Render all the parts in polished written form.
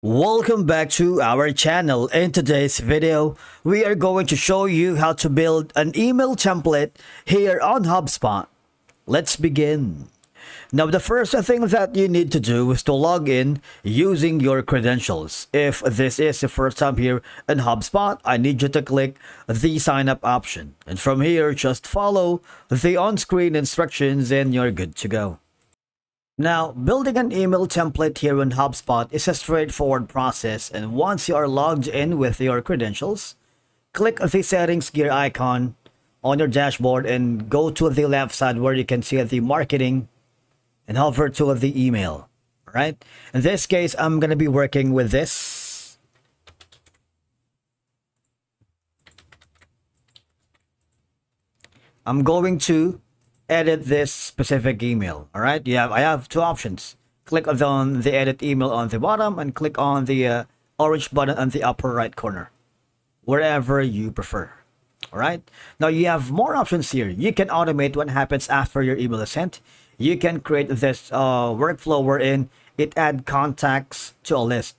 Welcome back to our channel. In today's video, we are going to show you how to build an email template here on HubSpot. Let's begin. Now, the first thing that you need to do is to log in using your credentials. If this is your first time here in HubSpot, I need you to click the sign up option. And from here, just follow the on-screen instructions and you're good to go. Now, building an email template here in HubSpot is a straightforward process, and once you are logged in with your credentials, click the settings gear icon on your dashboard and go to the left side where you can see the marketing and hover to the email, right? In this case, I'm going to be working with this. I'm going to edit this specific email. All right, I have two options. Click on the edit email on the bottom and click on the orange button on the upper right corner, wherever you prefer. All right, now you have more options here. You can automate what happens after your email is sent. You can create this workflow wherein it adds contacts to a list.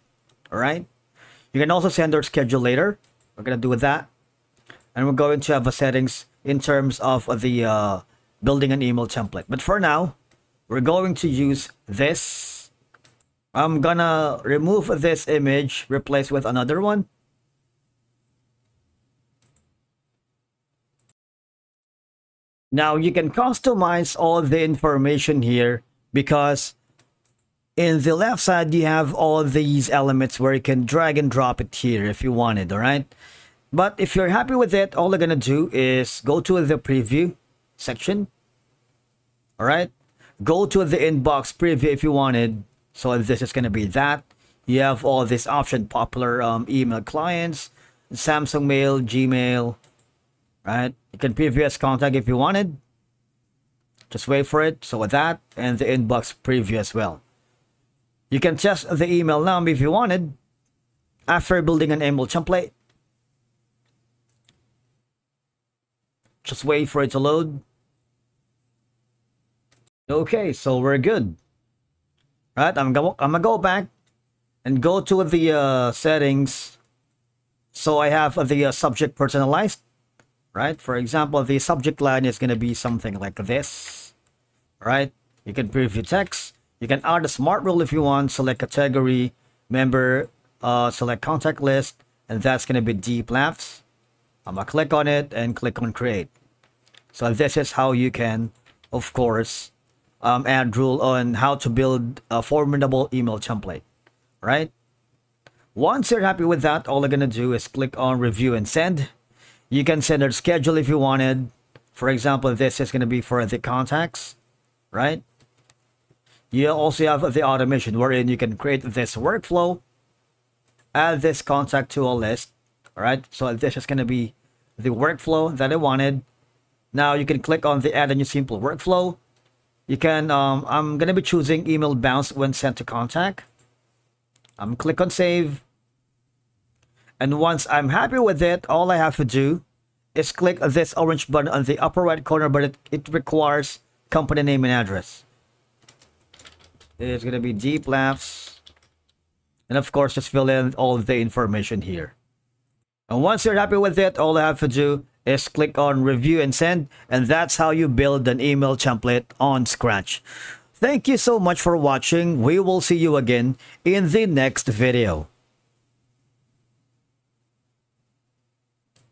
All right, you can also send or schedule later. We're going to do with that, and we're going to have a settings in terms of the building an email template. But for now, we're going to use this. I'm gonna remove this image, replace with another one. Now you can customize all the information here, because in the left side you have all these elements where you can drag and drop it here if you wanted. All right, but if you're happy with it, all you're gonna do is go to the preview section. All right, go to the inbox preview if you wanted. So this is going to be that. You have all this option, popular email clients, Samsung Mail, Gmail, right? You can preview as contact if you wanted. Just wait for it. So with that, and the inbox preview as well. You can test the email now if you wanted after building an email template. Just wait for it to load. Okay, so we're good. All right, I'm gonna go back and go to the settings. So I have the subject personalized, right? For example, the subject line is gonna be something like this. All right, you can preview text. You can add a smart rule if you want. Select category, member, select contact list, and that's gonna be DeepLaughs. I'm gonna click on it and click on create. So this is how you can, of course, add rule on how to build a formidable email template, right? Once you're happy with that, all you're gonna do is click on review and send. You can send or schedule if you wanted. For example, this is gonna be for the contacts, right? You also have the automation wherein you can create this workflow, add this contact to a list. All right, so this is gonna be the workflow that I wanted. Now you can click on the add a new simple workflow. You can, I'm gonna be choosing email bounce when sent to contact. I'm click on save. And once I'm happy with it, all I have to do is click this orange button on the upper right corner, but it requires company name and address. It's gonna be DeepLaughs. And of course, just fill in all the information here. And once you're happy with it, all I have to do is click on review and send. And that's how you build an email template on Scratch. Thank you so much for watching. We will see you again in the next video.